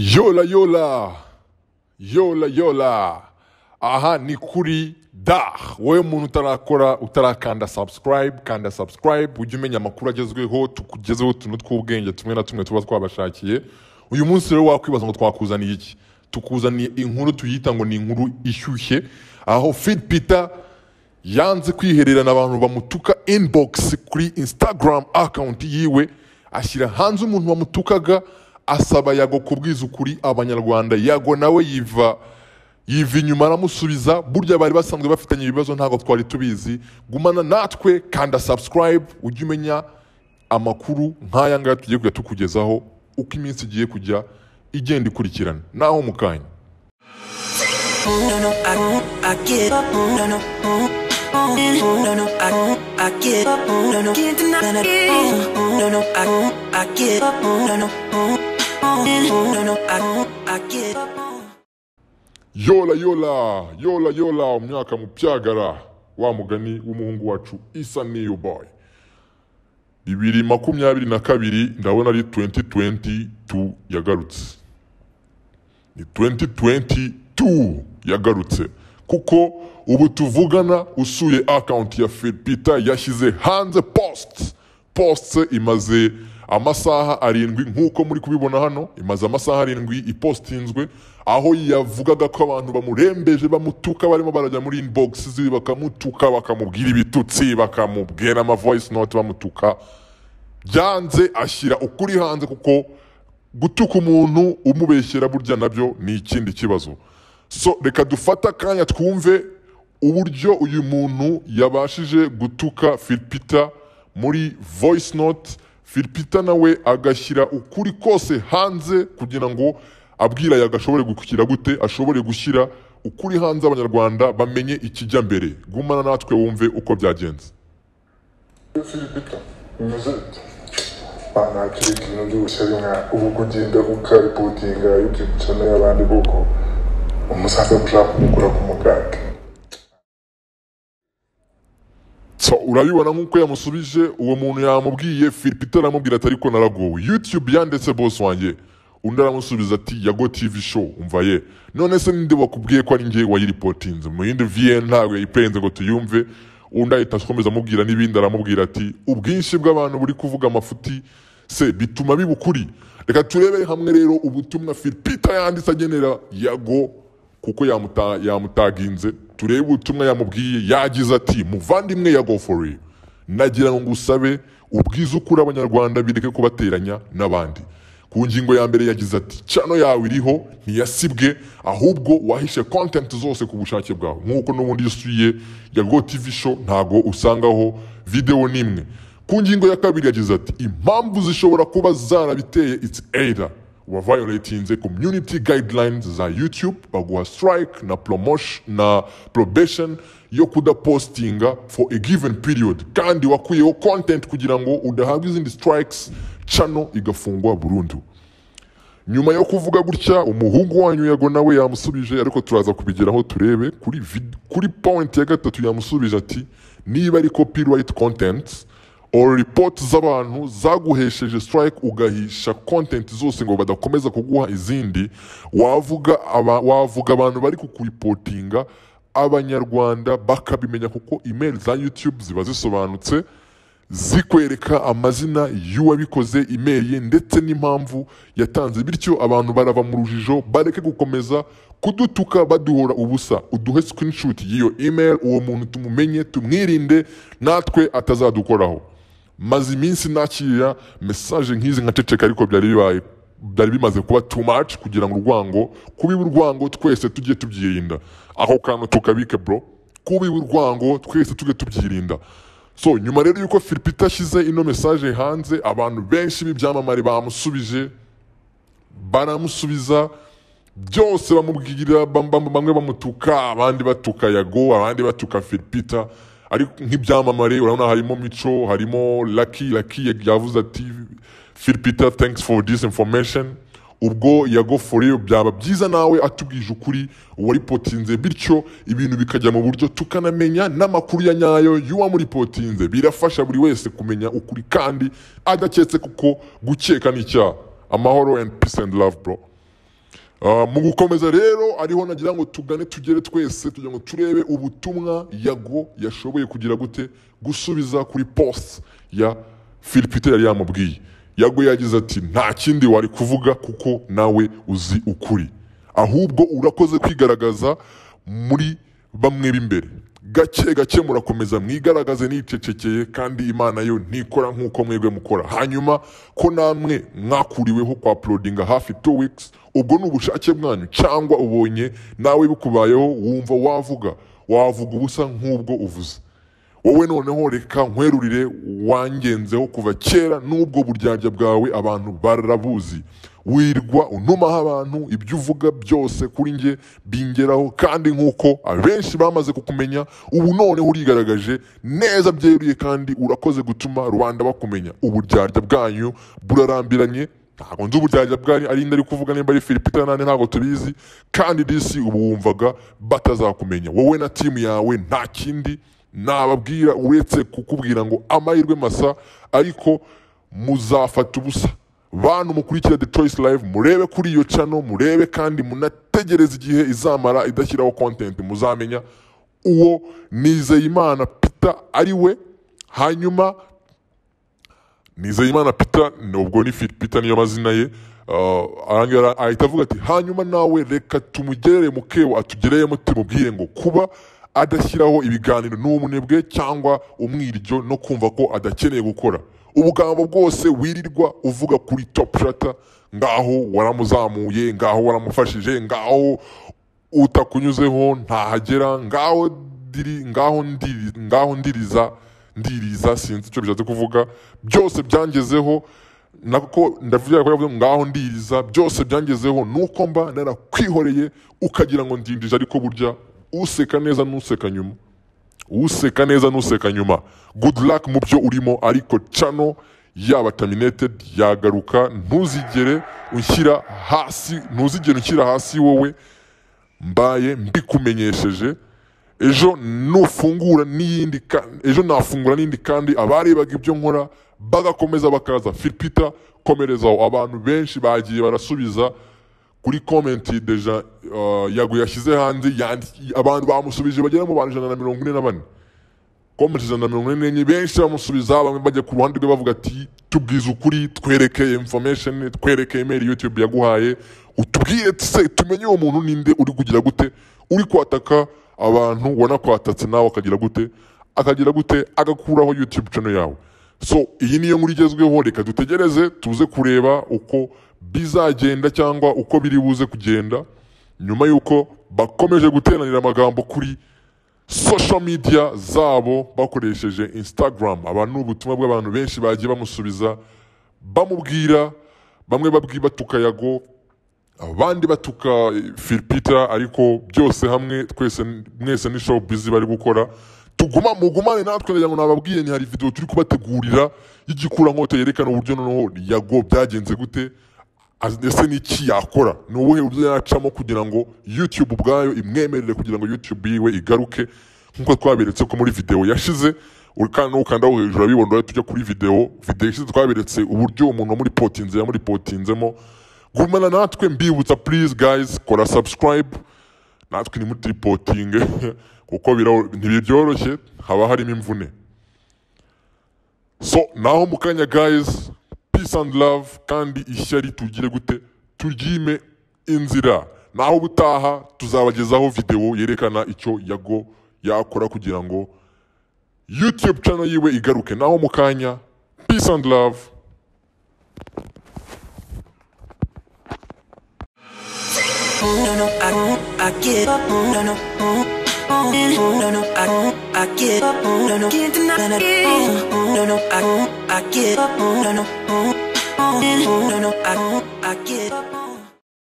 Yola yola, yola yola, aha nikuri da, wewe munu utarakora utarakanda subscribe, kanda subscribe, ujumenya makuru agezweho tukugezeho tunutwubwenge tumwe na tumwe tuba twabashakiye. Uyu munsi rero wakwibaza ngo twakuzaniye iki? Tukuzaniye inkuru tuyita ngo ni inkuru ishyushye, aho Phil Peter yanze kwihererana abantu bamutuka inbox kuri Instagram account yiwe, ashyira hanze umuntu wamutukaga asaba Yago kubwiza ukuri abanyarwanda. Yago nawe yiva inyuma aramusubiza. Burya bari basanzwe bafitanye ibibazo ntago twari tubizi. Gumana natwe, kanda subscribe ujye umenya amakuru nkaya ngaya tugiye kujya tukugezaho uko iminsi igiye kujya igenda ikurikirana. Naho mukanya yola yola, yola yola, umyaka mupyagara wa mugani w'umuhungu wacu Isa Niyo Boy. 2022 ndabona ari 2022 yagarutse. Ni 2022 yagarutse kuko ubu tuvugana usuye account ya Phil Peter yashize hanze post imaze amasaha arindwi nkuko muri kubibona hano, imaze amasaha arindwi ipostinzwe, aho yavugaga ko abantu bamurembeje bamutuka barimo barajya muri inbox ziwe bakamutuka bakamubwira ibitutsi bakamubwira ama voice note bamutuka. Byanze ashyira ukuri hanze kuko gutuka umuntu umubeshyera burya nabyo ni ikindi kibazo. So reka dufata kanya twumve uburyo uyu muntu yabashije gutuka Phil Peter muri voice note, Phil Peter nawe agashyira ukuri kose hanze kugira ngo abwira yagashobore gukukira gute, ashobore gushyira ukuri hanze abanyarwanda bamenye ikijya mbere. Gumana natwe wumve uko byagenze. So urabibona nkuko yamusubije uwo muntu yamubwiye. Phil Peter aramubwira ati ariko naragowe, YouTube yandetse boss wanje. Undi aramusubiza ati YAGO TV SHOW umvaye, none se ninde bakubwiye ko ari ngiye wayiripotinze mu yindi VN ntago yayipenze ngo tuyumve. Undi ahita akomeza amubwira n'ibindi, aramubwira ati ubwinshi bw'abantu buri kuvuga amafuti se bituma bibukuri. Reka turebe hamwe rero ubutumwa Phil Peter yanditse agenera Yago kuko yamutaginze. Turebe ubutumwa yamubwiye. Yagize ati muvandimwe Yago for you, nagira ngo ngusabe ubwiza ukuri abanyarwanda bireke kubateranya nabandi. Ku ngingo ya mbere yagize ati chano yawe iriho ntiyasibwe ahubwo wahishe content zose ku bushake bwawe. Nkuko n'ubundi usuye Yago TV Show ntago usangaho video nimwe. Ku ngingo ya kabiri yagize ati impamvu zishobora kuba zarabiteye it's either wa violating community guidelines za YouTube bagwa strike na promotion na probation yo kuda postinga for a given period, kandi wakuyeho content kugira ngo udahabwa izindi strikes channel igafungwa burundu. Nyuma yo kuvuga gutya umuhungu wanyu Yago nawe yamusubije, ariko turaza kubigeraho. Turebe kuri point ya gatatu yamusubije ati niba ari copyright content or report z'abantu zaguhesheje strike ugahisha content zose ngo badakomeza kuguha izindi, wavuga abantu bari kukureportinga abanyarwanda bakabimenya kuko email za YouTube ziba zisobanutse zikwereka amazina y'uwabikoze, email ye ndetse n'impamvu yatanze. Bityo abantu barava mu rujijo bareke gukomeza kudutuka baduhora ubusa. Uduhe screenshot y'iyo email uwo muntu tumumenye tumwirinde natwe atazadukoraho. Maze iminsi nakira message nk'izi nkaceceka ariko byari bimaze kuba too much kugira ngo urwango kubiba urwango twese tugiye tubyirinda. Aho kantu tukabike bro, kubiba urwango twese tugiye tubyirinda. So nyuma rero yuko Phil Peter ashize ino message hanze, abantu benshi b'ibyamamare bamusubije baramusubiza byose bamubwira, bamwe bamutuka, abandi batuka Yago, abandi batuka Phil Peter. Ariko nk'ibyamamare urabona harimo Mico, harimo Lucky yavuze ati Phil Peter thanks for this information. Ubwo Yago for you byaba byiza nawe atubwije ukuri waripotinze, bityo ibintu bikajya mu buryo tukanamenya n'amakuru ya nyayo y'uwamuripotinze. Birafasha buri wese kumenya ukuri kandi adaketse kuko gukeka n'icyaha. Amahoro and peace and love bro. mu gukomeza rero ariho nagira ngo tugane tugere twese tugira ngo turebe ubutumwa Yago yashoboye kugira gute gusubiza kuri post ya Phil Peter yari yamubwiye. Yago yagize ati nta kindi wari kuvuga kuko nawe uzi ukuri, ahubwo urakoze kwigaragaza muri bamwe b'imbere, gake gake murakomeza mwigaragaze nicecekeye kandi Imana yo ntikora nkuko mwebwe mukora, hanyuma ko namwe mwakuriweho kwa uploading hafi 2 weeks, ubwo n'ubushake bwanyu cyangwa ubonye nawe bikubayeho wumva wavuga ubusa nk'ubwo uvuze wowe. Noneho reka nkwerurire wangenzeho kuva kera n'ubwo buryarya bwawe abantu barabuzi, wirwa untuma abantu ibyo uvuga byose kuri nge bingeraho, kandi nkuko abenshi bamaze kukumenya ubu none urigaragaje neza byeruye, kandi urakoze gutuma Rwanda bakumenya. Uburyarya bwanyu burarambiranye, ntago nzi uburyarya bwanyu ari ndari kuvuga nimba ari Phil Peter nane ntago tubizi, kandi disi ubu wumvaga batazakumenya wowe na team yawe nta kindi nababwira uretse kukubwira ngo amahirwe masa, ariko muzafata ubusa. Bantu mukurikira The Choice Live, murebe kuri iyo channel, murebe kandi munategereza igihe izamara idashyiraho content, muzamenya uwo Nizeyimana Peter ari we. Hanyuma Nizeyimana Peter nubwo ni Phil Peter niyo mazina ye, arangara ahitavuga ati hanyuma nawe reka tumugerere mukewe atugereye mutimubwire ngo kuba adashyiraho ibiganiro n'umunebwe cyangwa umwiryo no kumva ko adakeneye gukora ubugambo bwose wirirwa uvuga kuri Top Shatter, ngaho waramuzamuye, ngaho waramufashije, ngaho utakunyuzeho ntahagera, ngaho diri, ngaho ndiriza sinzi cyo bizaze kuvuga, byose byangezeho nako ndavugira ko ngaho ndiriza byose byangezeho nuko mba narakwihoreye ukagira ngo ndindije, ariko burya useka neza nuseka nyuma, useka neza nuseka nyuma. Good luck mu byo urimo, ariko channel yaba terminated yagaruka, ntuzigere unshyira hasi, wowe mbaye mbikumenyesheje. Ejo nafungura n'indi kandi abarebaga ibyo nkora bagakomeza bakaza. Phil Peter komerezaho, abantu benshi bagiye barasubiza kuri commenti deja Yago yashyize hanze, abantu bamusubije bagera mu 144 commenti 144 benshi bamusubiza, bamwe bajya ku ruhande rwe bavuga ati tubwize ukuri, twereke information, twereke email YouTube yaguhaye, utubwiye se tumenye uwo muntu ninde, uri kugira gute, uri kwataka abantu wanakwatatse nawe akagira gute agakuraho YouTube channel yawe. So iyi niyo nkuru igezweho, reka dutegereze tuze kureba uko bizagenda cyangwa uko biri buze kugenda nyuma yuko bakomeje guteranira amagambo kuri social media zabo bakoresheje Instagram. Abantu ubutumwa bw'abantu benshi bagiye bamusubiza bamubwira, bamwe batuka Yago, abandi batuka Phil Peter, ariko byose hamwe twese mwese ni show busy bari gukora. Tuguma mugumane natwe kugira ngo nababwiye ni hari video turi kubategurira y'igikura nkote yerekana uburyo noneho Yago byagenze gute, ese n'iki yakora, n'ubuhe buryo yacamo kugira ngo YouTube ubwayo imwemerere kugira ngo YouTube iwe igaruke nkuko twaberetse ko muri video yashize. Urikano ukandaho hejuru abibondoye tujya kuri video yashize twaberetse uburyo umuntu muri potinze muri potinzemo. Gumana natwe mbibutsa please guys, kora subscribe natwe ni muri reporting kuko ntibyoroshye haba harimo imvune. So naho mukanya guys, peace and love, kandi ishyari tugire gute turyime inzira, naho butaha tuzabagezaho video yerekana icyo Yago yakora kugira ngo YouTube channel yiwe igaruke. Naho mukanya, peace and love. I give up, I give up, can't deny it. I give up, I give up.